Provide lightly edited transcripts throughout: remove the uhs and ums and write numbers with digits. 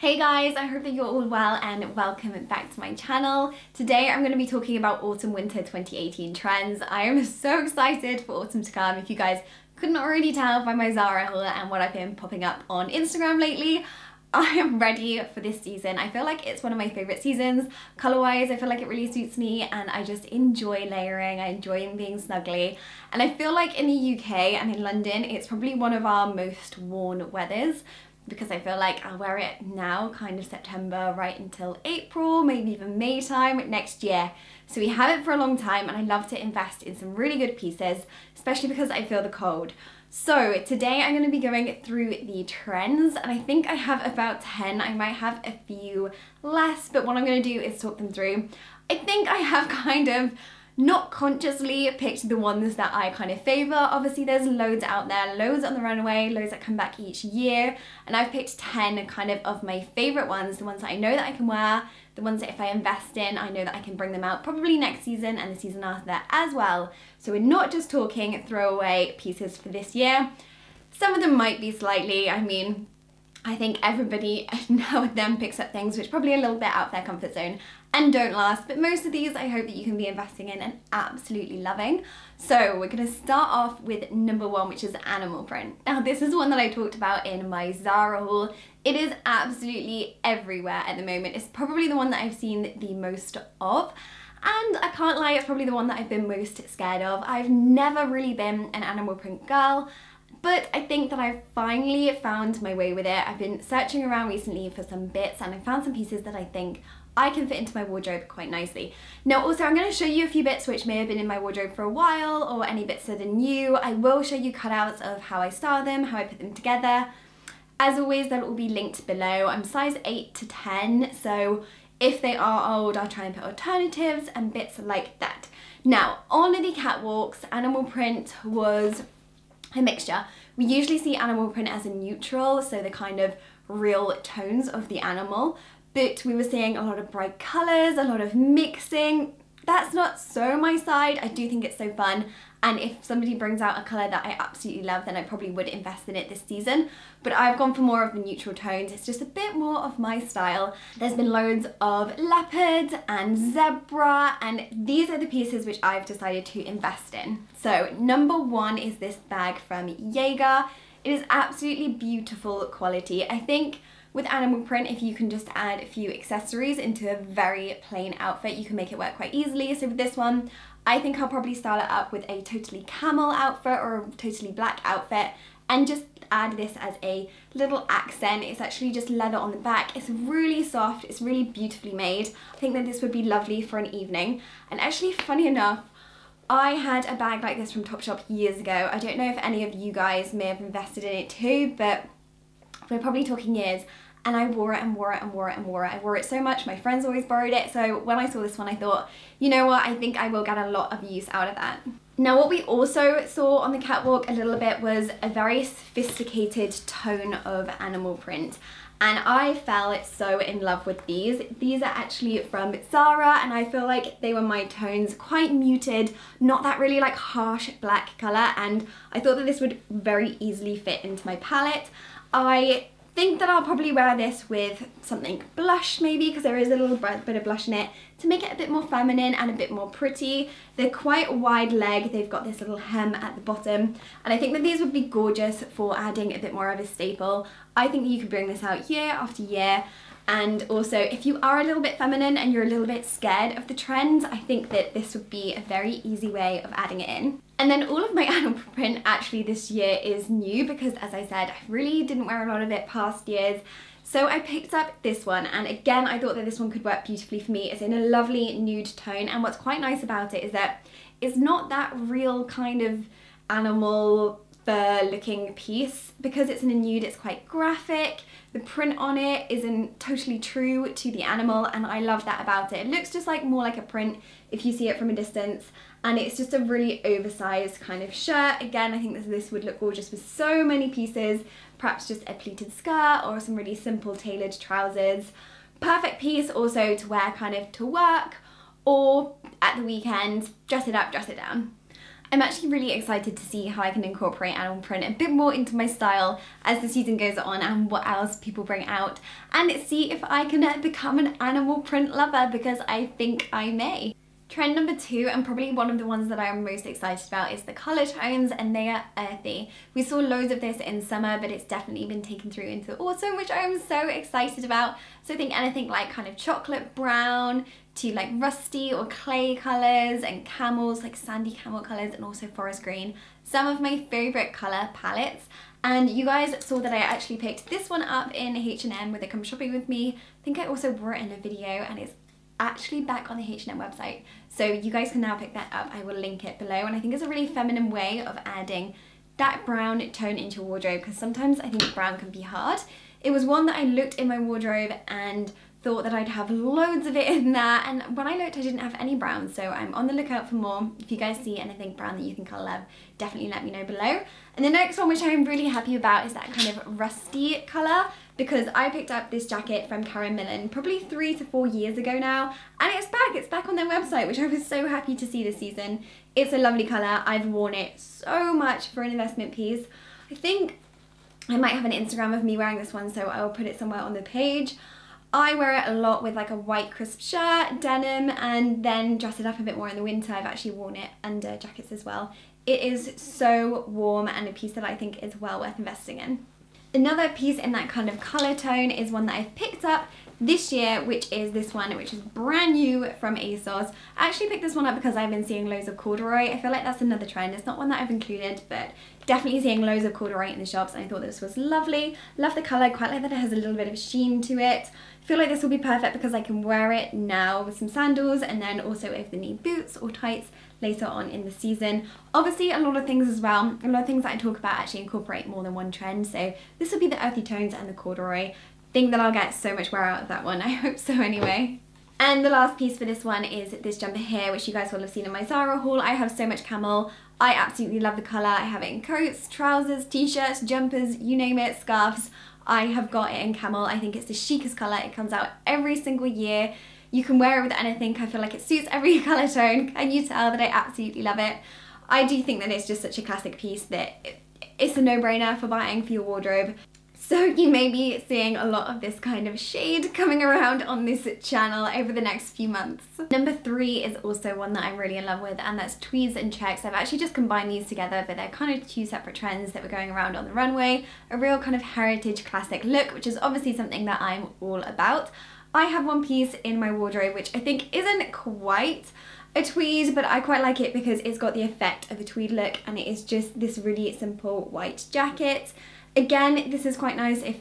Hey guys, I hope that you're all well and welcome back to my channel. Today I'm going to be talking about autumn winter 2018 trends. I am so excited for autumn to come. If you guys couldn't already tell by my Zara haul and what I've been popping up on Instagram lately, I am ready for this season. I feel like it's one of my favorite seasons. Color-wise, I feel like it really suits me and I just enjoy layering. I enjoy being snuggly. And I feel like in the UK and in London, it's probably one of our most worn weathers, because I feel like I'll wear it now, kind of September right until April, maybe even May time next year. So we have it for a long time and I love to invest in some really good pieces, especially because I feel the cold. So today I'm going to be going through the trends and I think I have about 10. I might have a few less, but what I'm going to do is talk them through. I think I have kind of not consciously picked the ones that I kind of favor. Obviously there's loads out there, loads on the runway, loads that come back each year, and I've picked 10 kind of my favorite ones, the ones that I know that I can wear, the ones that if I invest in, I know that I can bring them out probably next season and the season after that as well. So we're not just talking throwaway pieces for this year. Some of them might be slightly, I mean, I think everybody now and then picks up things which probably a little bit out of their comfort zone and don't last, but most of these I hope that you can be investing in and absolutely loving. So we're going to start off with number one, which is animal print. Now this is one that I talked about in my Zara haul. It is absolutely everywhere at the moment. It's probably the one that I've seen the most of. And I can't lie, it's probably the one that I've been most scared of. I've never really been an animal print girl, but I think that I've finally found my way with it. I've been searching around recently for some bits and I found some pieces that I think I can fit into my wardrobe quite nicely. Now also I'm going to show you a few bits which may have been in my wardrobe for a while or any bits that are new. I will show you cutouts of how I style them, how I put them together. As always, that will be linked below. I'm size 8 to 10, so if they are old, I'll try and put alternatives and bits like that. Now on the catwalks, animal print was a mixture. We usually see animal print as a neutral, so the kind of real tones of the animal, but we were seeing a lot of bright colours, a lot of mixing. That's not so my side. I do think it's so fun, and if somebody brings out a colour that I absolutely love, then I probably would invest in it this season, but I've gone for more of the neutral tones. It's just a bit more of my style. There's been loads of leopard and zebra, and these are the pieces which I've decided to invest in. So number one is this bag from Jaeger. It is absolutely beautiful quality. I think with animal print, if you can just add a few accessories into a very plain outfit, you can make it work quite easily. So with this one, I think I'll probably style it up with a totally camel outfit or a totally black outfit and just add this as a little accent. It's actually just leather on the back. It's really soft. It's really beautifully made. I think that this would be lovely for an evening. And actually, funny enough, I had a bag like this from Topshop years ago. I don't know if any of you guys may have invested in it too, but we're probably talking years, and I wore it and wore it and wore it and wore it. I wore it so much, my friends always borrowed it, so when I saw this one I thought, you know what, I think I will get a lot of use out of that. Now what we also saw on the catwalk a little bit was a very sophisticated tone of animal print, and I fell so in love with these. These are actually from Zara, and I feel like they were my tones, quite muted, not that really like harsh black colour, and I thought that this would very easily fit into my palette. I think that I'll probably wear this with something blush maybe, because there is a little bit of blush in it, to make it a bit more feminine and a bit more pretty. They're quite wide leg, they've got this little hem at the bottom, and I think that these would be gorgeous for adding a bit more of a staple. I think you could bring this out year after year, and also if you are a little bit feminine and you're a little bit scared of the trends, I think that this would be a very easy way of adding it in. And then all of my animal print actually this year is new, because as I said, I really didn't wear a lot of it past years. So I picked up this one, and again I thought that this one could work beautifully for me. It's in a lovely nude tone, and what's quite nice about it is that it's not that real kind of animal fur looking piece. Because it's in a nude, it's quite graphic. The print on it isn't totally true to the animal, and I love that about it. It looks just like more like a print if you see it from a distance. And it's just a really oversized kind of shirt. Again, I think this would look gorgeous with so many pieces, perhaps just a pleated skirt or some really simple tailored trousers. Perfect piece also to wear kind of to work or at the weekend, dress it up, dress it down. I'm actually really excited to see how I can incorporate animal print a bit more into my style as the season goes on and what else people bring out, and see if I can become an animal print lover, because I think I may. Trend number two, and probably one of the ones that I'm most excited about, is the color tones, and they are earthy. We saw loads of this in summer, but it's definitely been taken through into autumn, which I'm so excited about. So I think anything like kind of chocolate brown to like rusty or clay colors, and camels, like sandy camel colors, and also forest green, some of my favorite color palettes. And you guys saw that I actually picked this one up in H&M with a Come Shopping With Me. I think I also wore it in a video, and it's actually back on the H&M website, so you guys can now pick that up. I will link it below, and I think it's a really feminine way of adding that brown tone into your wardrobe, because sometimes I think brown can be hard. It was one that I looked in my wardrobe and thought that I'd have loads of it in there, and when I looked I didn't have any brown, so I'm on the lookout for more. If you guys see anything brown that you think I'll love, definitely let me know below. And the next one, which I'm really happy about, is that kind of rusty colour, because I picked up this jacket from Karen Millen probably 3 to 4 years ago now, and it's back on their website, which I was so happy to see this season. It's a lovely colour. I've worn it so much for an investment piece. I think I might have an Instagram of me wearing this one, so I will put it somewhere on the page. I wear it a lot with like a white crisp shirt, denim, and then dress it up a bit more in the winter. I've actually worn it under jackets as well. It is so warm and a piece that I think is well worth investing in. Another piece in that kind of colour tone is one that I've picked up this year, which is this one, which is brand new from ASOS. I actually picked this one up because I've been seeing loads of corduroy. I feel like that's another trend. It's not one that I've included, but definitely seeing loads of corduroy in the shops, and I thought this was lovely. Love the colour, quite like that it has a little bit of sheen to it. I feel like this will be perfect because I can wear it now with some sandals, and then also over the knee boots or tights later on in the season. Obviously a lot of things as well, a lot of things that I talk about actually incorporate more than one trend, so this will be the earthy tones and the corduroy. Think that I'll get so much wear out of that one, I hope so anyway. And the last piece for this one is this jumper here, which you guys will have seen in my Zara haul. I have so much camel. I absolutely love the colour. I have it in coats, trousers, t-shirts, jumpers, you name it, scarves. I have got it in camel. I think it's the chicest colour. It comes out every single year. You can wear it with anything. I feel like it suits every colour tone. Can you tell that I absolutely love it? I do think that it's just such a classic piece that it's a no-brainer for buying for your wardrobe. So you may be seeing a lot of this kind of shade coming around on this channel over the next few months. Number three is also one that I'm really in love with, and that's tweeds and checks. I've actually just combined these together, but they're kind of two separate trends that were going around on the runway. A real kind of heritage classic look, which is obviously something that I'm all about. I have one piece in my wardrobe which I think isn't quite a tweed, but I quite like it because it's got the effect of a tweed look, and it is just this really simple white jacket. Again, this is quite nice if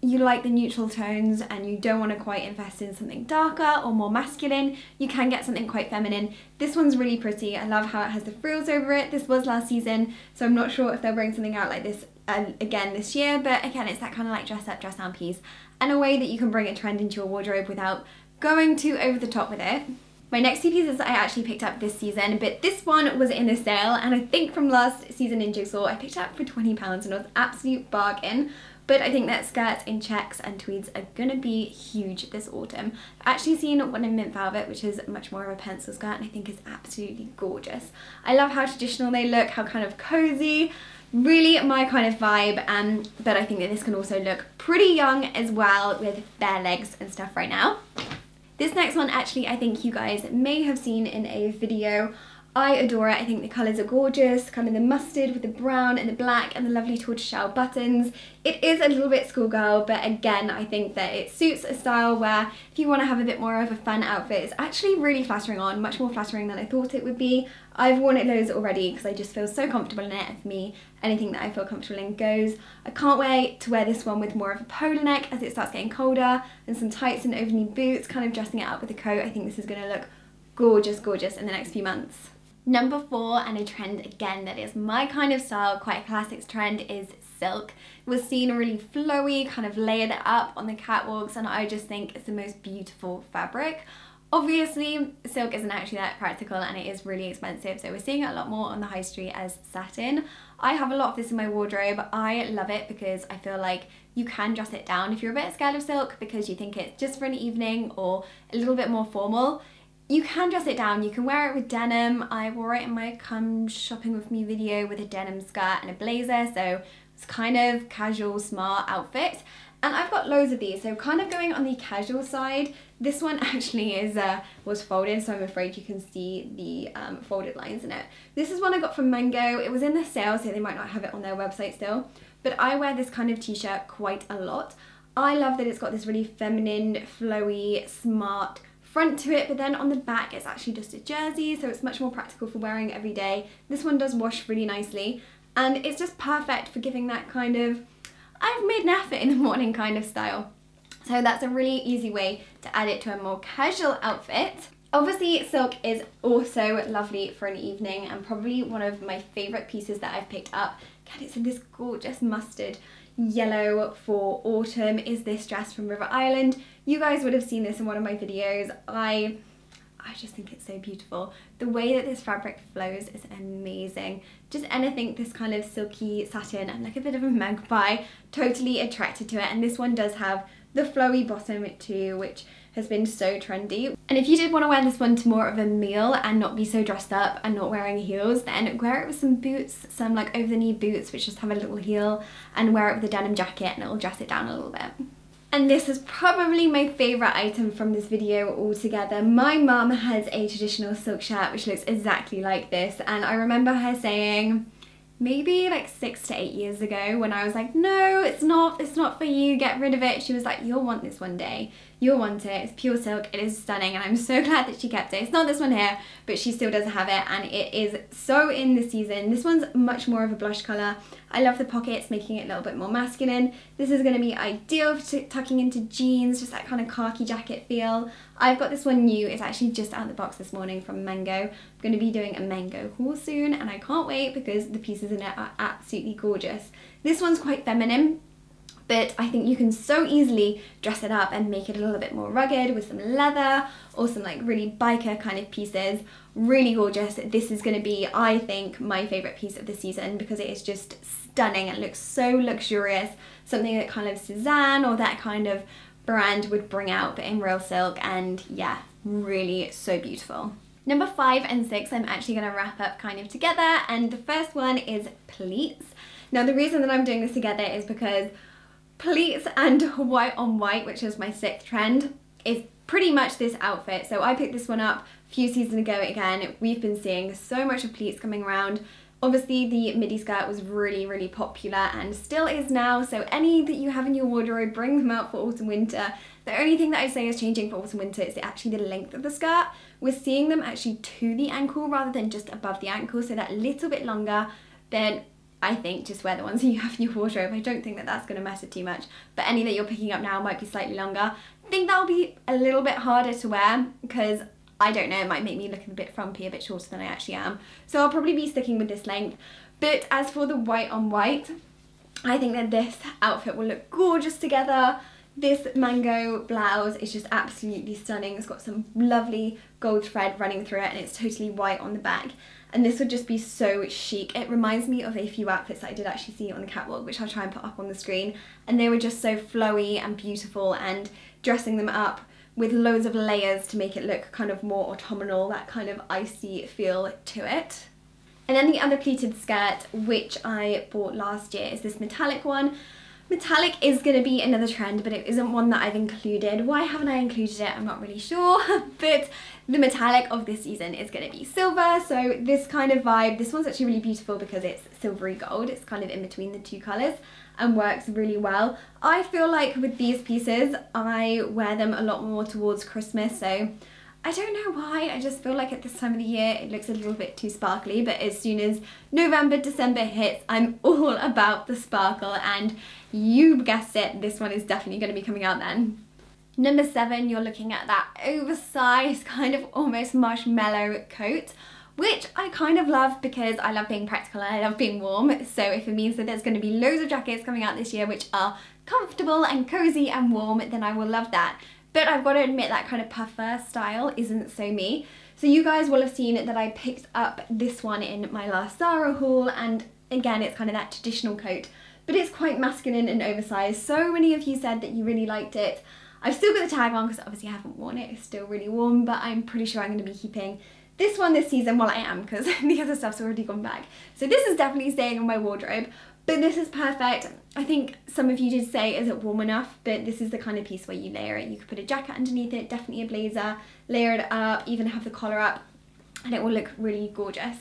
you like the neutral tones and you don't want to quite invest in something darker or more masculine. You can get something quite feminine. This one's really pretty. I love how it has the frills over it. This was last season, so I'm not sure if they'll bring something out like this again this year, but again, it's that kind of like dress up, dress down piece, and a way that you can bring a trend into your wardrobe without going too over the top with it. My next two pieces I actually picked up this season, but this one was in a sale, and I think from last season in Jigsaw I picked it up for £20, and it was an absolute bargain. But I think that skirts in checks and tweeds are gonna be huge this autumn. I've actually seen one in Mint Velvet, which is much more of a pencil skirt, and I think is absolutely gorgeous. I love how traditional they look, how kind of cozy, really my kind of vibe, but I think that this can also look pretty young as well with bare legs and stuff right now. This next one, actually, I think you guys may have seen in a video. I adore it. I think the colours are gorgeous, kind of the mustard with the brown and the black and the lovely tortoiseshell buttons. It is a little bit schoolgirl, but again, I think that it suits a style where if you want to have a bit more of a fun outfit, it's actually really flattering on, much more flattering than I thought it would be. I've worn it loads already because I just feel so comfortable in it, and for me, anything that I feel comfortable in goes. I can't wait to wear this one with more of a polo neck as it starts getting colder, and some tights and over-knee boots, kind of dressing it up with a coat. I think this is going to look gorgeous, gorgeous in the next few months. Number four, and a trend again that is my kind of style, quite a classics trend, is silk. It was seen really flowy, kind of layered up on the catwalks, and I just think it's the most beautiful fabric. Obviously, silk isn't actually that practical, and it is really expensive, so we're seeing it a lot more on the high street as satin. I have a lot of this in my wardrobe. I love it because I feel like you can dress it down if you're a bit scared of silk because you think it's just for an evening or a little bit more formal. You can dress it down, you can wear it with denim. I wore it in my Come Shopping With Me video with a denim skirt and a blazer, so it's kind of casual, smart outfit. And I've got loads of these, so kind of going on the casual side. This one actually is was folded, so I'm afraid you can see the folded lines in it. This is one I got from Mango. It was in the sale, so they might not have it on their website still. But I wear this kind of t-shirt quite a lot. I love that it's got this really feminine, flowy, smart front to it, but then on the back it's actually just a jersey, so it's much more practical for wearing every day. This one does wash really nicely, and it's just perfect for giving that kind of I've made an effort in the morning kind of style. So that's a really easy way to add it to a more casual outfit. Obviously silk is also lovely for an evening and probably one of my favourite pieces that I've picked up. God, it's in this gorgeous mustard yellow for autumn is this dress from River Island. You guys would have seen this in one of my videos. I just think it's so beautiful. The way that this fabric flows is amazing. Just anything this kind of silky satin and like a bit of a magpie, totally attracted to it. And this one does have the flowy bottom too, which has been so trendy. And if you did want to wear this one to more of a meal and not be so dressed up and not wearing heels, then wear it with some boots, some like over the knee boots which just have a little heel, and wear it with a denim jacket and it'll dress it down a little bit. And this is probably my favourite item from this video altogether. My mum has a traditional silk shirt which looks exactly like this, and I remember her saying maybe like 6 to 8 years ago when I was like, no, it's not for you, get rid of it. She was like, you'll want this one day, you'll want it, it's pure silk, it is stunning, and I'm so glad that she kept it. It's not this one here, but she still does have it, and it is so in the season. This one's much more of a blush colour. I love the pockets, making it a little bit more masculine. This is going to be ideal for tucking into jeans, just that kind of khaki jacket feel. I've got this one new, it's actually just out of the box this morning from Mango. I'm going to be doing a Mango haul soon, and I can't wait because the pieces in it are absolutely gorgeous. This one's quite feminine, but I think you can so easily dress it up and make it a little bit more rugged with some leather or some like really biker kind of pieces. Really gorgeous. This is going to be, I think, my favourite piece of the season because it is just stunning. It looks so luxurious, something that kind of Suzanne or that kind of brand would bring out but in real silk, and yeah, really so beautiful. Number 5 and 6 I'm actually going to wrap up kind of together, and the first one is pleats. Now the reason that I'm doing this together is because pleats and white on white, which is my 6th trend, is pretty much this outfit. So I picked this one up a few seasons ago again. We've been seeing so much of pleats coming around. Obviously the midi skirt was really, really popular and still is now. So any that you have in your wardrobe, bring them out for autumn winter. The only thing that I say is changing for autumn winter is actually the length of the skirt. We're seeing them actually to the ankle rather than just above the ankle. So that little bit longer, then I think just wear the ones that you have in your wardrobe. I don't think that that's going to matter too much, but any that you're picking up now might be slightly longer. I think that'll be a little bit harder to wear because, I don't know, it might make me look a bit frumpy, a bit shorter than I actually am. So I'll probably be sticking with this length. But as for the white on white, I think that this outfit will look gorgeous together. This Mango blouse is just absolutely stunning. It's got some lovely gold thread running through it, and it's totally white on the back. And this would just be so chic. It reminds me of a few outfits that I did actually see on the catwalk, which I'll try and put up on the screen. And they were just so flowy and beautiful, and dressing them up with loads of layers to make it look kind of more autumnal, that kind of icy feel to it. And then the other pleated skirt, which I bought last year, is this metallic one. Metallic is going to be another trend, but it isn't one that I've included. Why haven't I included it? I'm not really sure. But the metallic of this season is going to be silver. So this kind of vibe, this one's actually really beautiful because it's silvery gold. It's kind of in between the two colours and works really well. I feel like with these pieces, I wear them a lot more towards Christmas. So I don't know why, I just feel like at this time of the year it looks a little bit too sparkly, but as soon as November, December hits, I'm all about the sparkle, and you guessed it, this one is definitely going to be coming out then. Number 7, you're looking at that oversized kind of almost marshmallow coat, which I kind of love because I love being practical and I love being warm. So if it means that there's going to be loads of jackets coming out this year which are comfortable and cozy and warm, then I will love that. But I've got to admit that kind of puffer style isn't so me. So you guys will have seen that I picked up this one in my last Zara haul, and again it's kind of that traditional coat, but it's quite masculine and oversized. So many of you said that you really liked it. I've still got the tag on because obviously I haven't worn it, it's still really warm, but I'm pretty sure I'm going to be keeping this one this season. Well, I am, because the other stuff's already gone back. So this is definitely staying in my wardrobe, but this is perfect. I think some of you did say, is it warm enough? But this is the kind of piece where you layer it. You could put a jacket underneath it, definitely a blazer, layer it up, even have the collar up, and it will look really gorgeous.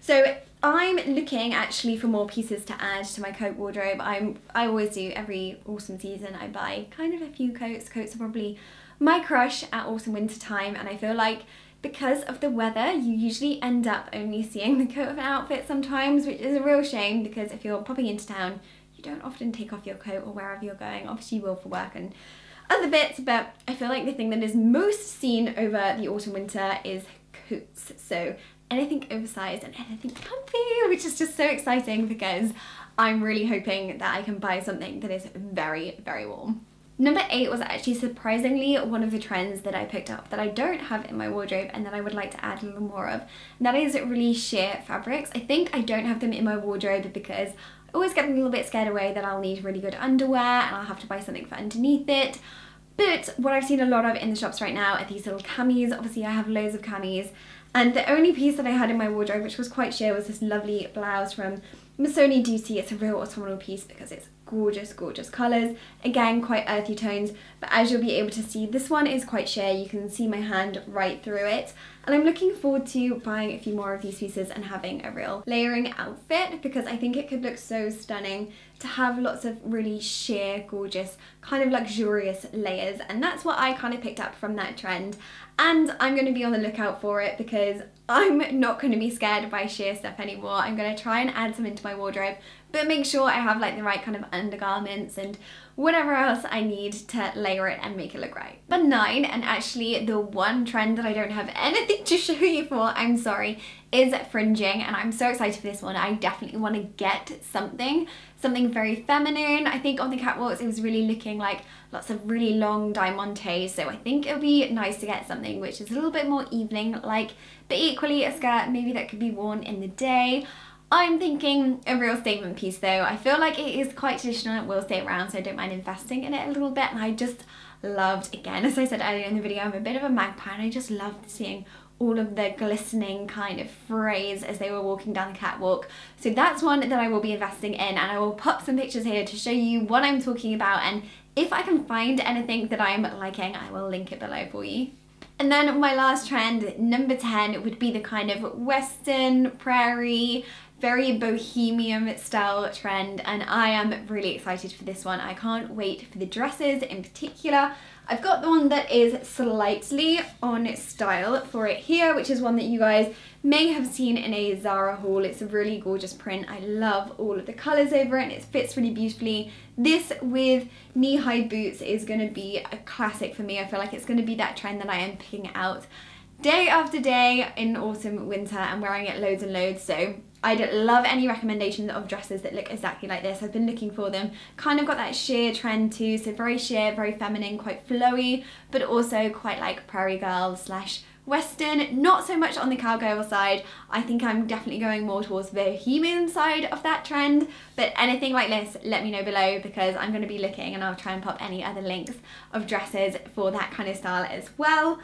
So I'm looking actually for more pieces to add to my coat wardrobe. I always do. Every autumn season I buy kind of a few coats. Coats are probably my crush at autumn winter time, and I feel like because of the weather you usually end up only seeing the coat of an outfit sometimes, which is a real shame, because if you're popping into town you don't often take off your coat, or wherever you're going. Obviously you will for work and other bits, but I feel like the thing that is most seen over the autumn winter is coats. So anything oversized and anything comfy, which is just so exciting because I'm really hoping that I can buy something that is very, very warm. Number 8 was actually surprisingly one of the trends that I picked up that I don't have in my wardrobe and that I would like to add a little more of, and that is really sheer fabrics. I think I don't have them in my wardrobe because I always get a little bit scared away that I'll need really good underwear and I'll have to buy something for underneath it. But what I've seen a lot of in the shops right now are these little camis. Obviously I have loads of camis, and the only piece that I had in my wardrobe which was quite sheer was this lovely blouse from Missoni Duty. It's a real autumnal piece because it's gorgeous, gorgeous colours. Again, quite earthy tones, but as you'll be able to see, this one is quite sheer. You can see my hand right through it. And I'm looking forward to buying a few more of these pieces and having a real layering outfit, because I think it could look so stunning to have lots of really sheer, gorgeous, kind of luxurious layers. And that's what I kind of picked up from that trend. And I'm going to be on the lookout for it because I'm not going to be scared by sheer stuff anymore. I'm going to try and add some into my wardrobe, but make sure I have like the right kind of undergarments and whatever else I need to layer it and make it look right. But 9, and actually the one trend that I don't have anything to show you for, I'm sorry, is fringing, and I'm so excited for this one. I definitely want to get something very feminine. I think on the catwalks it was really looking like lots of really long diamantes, so I think it'll be nice to get something which is a little bit more evening like, but equally a skirt maybe that could be worn in the day. I'm thinking a real statement piece though. I feel like it is quite traditional and it will stay around, so I don't mind investing in it a little bit. And I just loved, again, as I said earlier in the video, I'm a bit of a magpie and I just loved seeing all of the glistening kind of frays as they were walking down the catwalk. So that's one that I will be investing in, and I will pop some pictures here to show you what I'm talking about, and if I can find anything that I'm liking, I will link it below for you. And then my last trend, number 10, would be the kind of western, prairie, very bohemian style trend, and I am really excited for this one. I can't wait for the dresses in particular. I've got the one that is slightly on style for it here, which is one that you guys may have seen in a Zara haul. It's a really gorgeous print. I love all of the colours over it and it fits really beautifully. This with knee-high boots is going to be a classic for me. I feel like it's going to be that trend that I am picking out day after day in autumn, winter, and wearing it loads and loads. So I'd love any recommendations of dresses that look exactly like this. I've been looking for them. Kind of got that sheer trend too, so very sheer, very feminine, quite flowy, but also quite like prairie girl slash western. Not so much on the cowgirl side. I think I'm definitely going more towards the bohemian side of that trend, but anything like this, let me know below, because I'm going to be looking, and I'll try and pop any other links of dresses for that kind of style as well,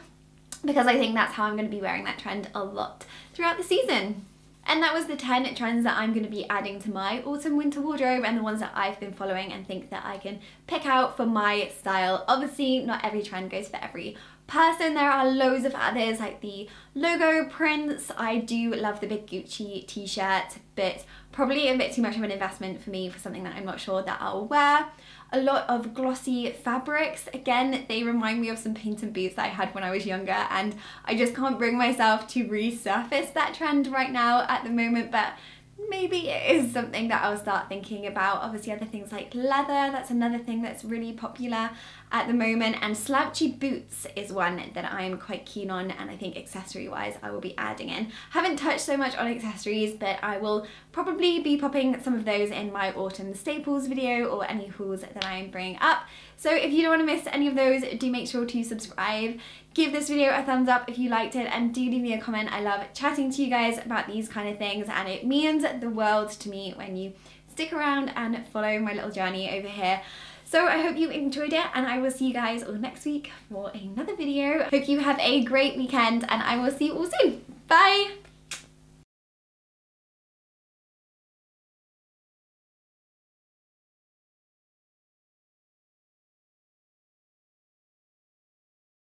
because I think that's how I'm going to be wearing that trend a lot throughout the season. And that was the 10 trends that I'm going to be adding to my autumn winter wardrobe, and the ones that I've been following and think that I can pick out for my style. Obviously not every trend goes for every person. There are loads of others like the logo prints. I do love the big Gucci t-shirt, but probably a bit too much of an investment for me for something that I'm not sure that I'll wear. A lot of glossy fabrics. Again, they remind me of some paint and boots that I had when I was younger, and I just can't bring myself to resurface that trend right now at the moment, but maybe it is something that I'll start thinking about. Obviously other things like leather, that's another thing that's really popular at the moment, and slouchy boots is one that I'm quite keen on, and I think accessory wise I will be adding in. Haven't touched so much on accessories, but I will probably be popping some of those in my autumn staples video or any hauls that I'm bringing up. So if you don't want to miss any of those, do make sure to subscribe. Give this video a thumbs up if you liked it, and do leave me a comment. I love chatting to you guys about these kind of things, and it means the world to me when you stick around and follow my little journey over here. So I hope you enjoyed it, and I will see you guys all next week for another video. Hope you have a great weekend, and I will see you all soon. Bye!